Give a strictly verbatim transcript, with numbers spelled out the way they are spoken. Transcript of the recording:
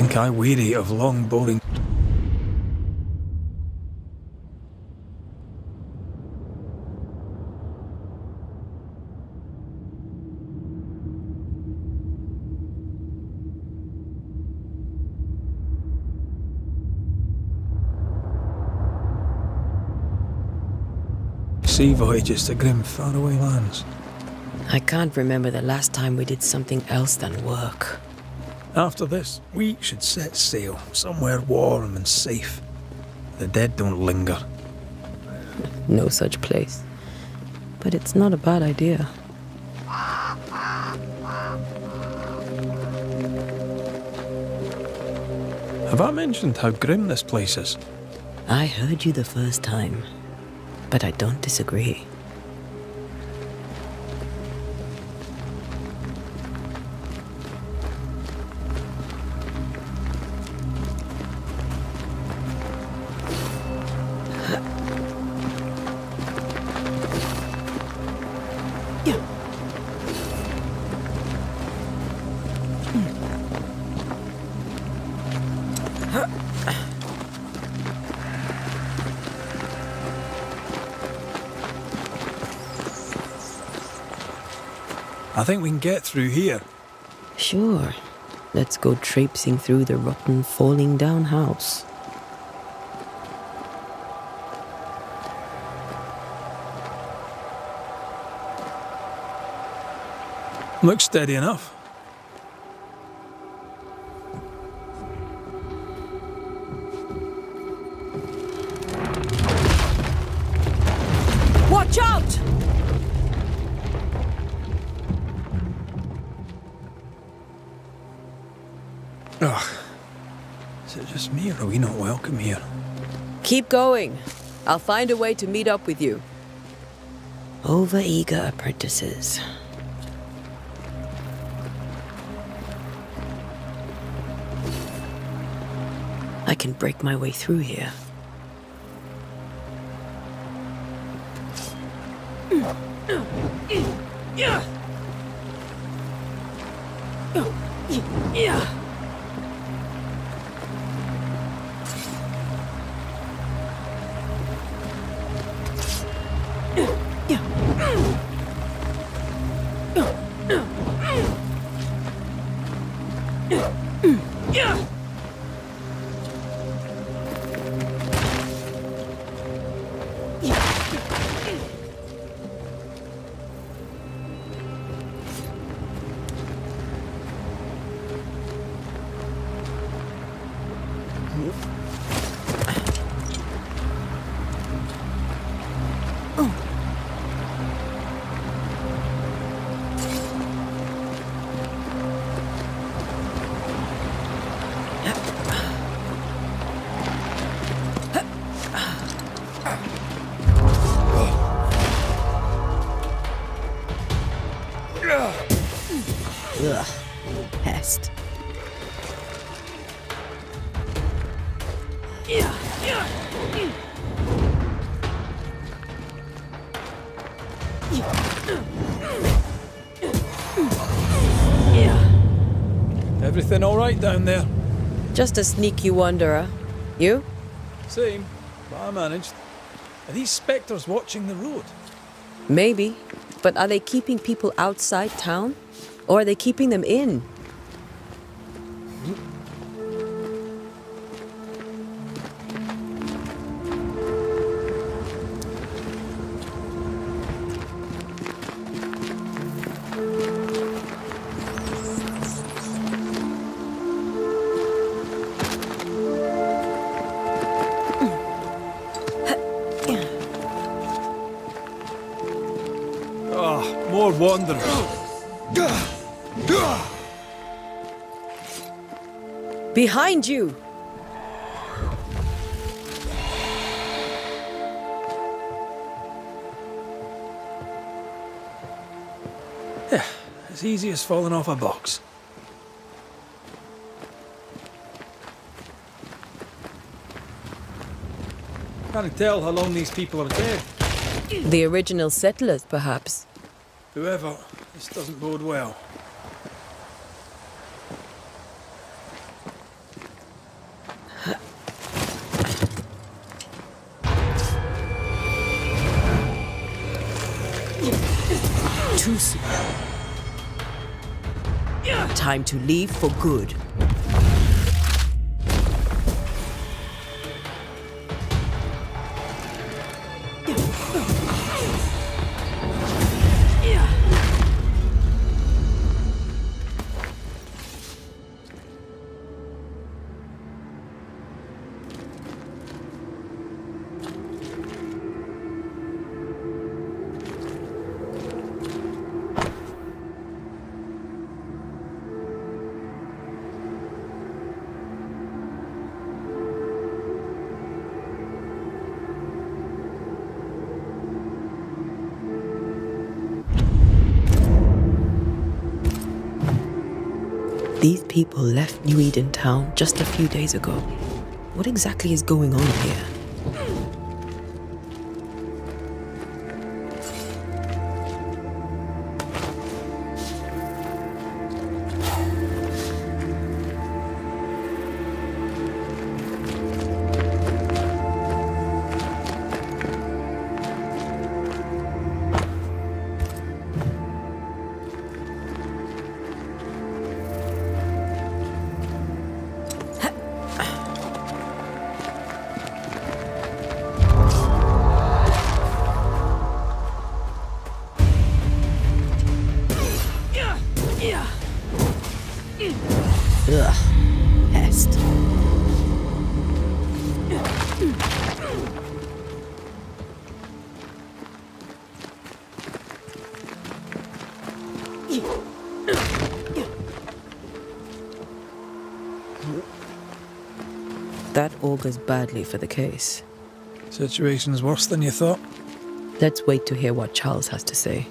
think I weary of long boring. Sea voyages to grim faraway lands. I can't remember the last time we did something else than work. After this, we should set sail somewhere warm and safe. The dead don't linger. No such place. But it's not a bad idea. Have I mentioned how grim this place is? I heard you the first time. But I don't disagree. I think we can get through here. Sure. Let's go traipsing through the rotten, falling down house. Looks steady enough. Watch out! Ugh. Is it just me, or are we not welcome here? Keep going. I'll find a way to meet up with you. Over-eager apprentices. I can break my way through here. Everything all right down there? Just a sneaky wanderer. You? Same, but I managed. Are these spectres watching the road? Maybe, but are they keeping people outside town? Or are they keeping them in? Behind you! Yeah, as easy as falling off a box. Can't tell how long these people are dead. The original settlers, perhaps. Whoever, this doesn't bode well. Too soon. Time to leave for good. These people left New Eden town just a few days ago. What exactly is going on here? That augurs badly for the case. Situation's worse than you thought. Let's wait to hear what Charles has to say.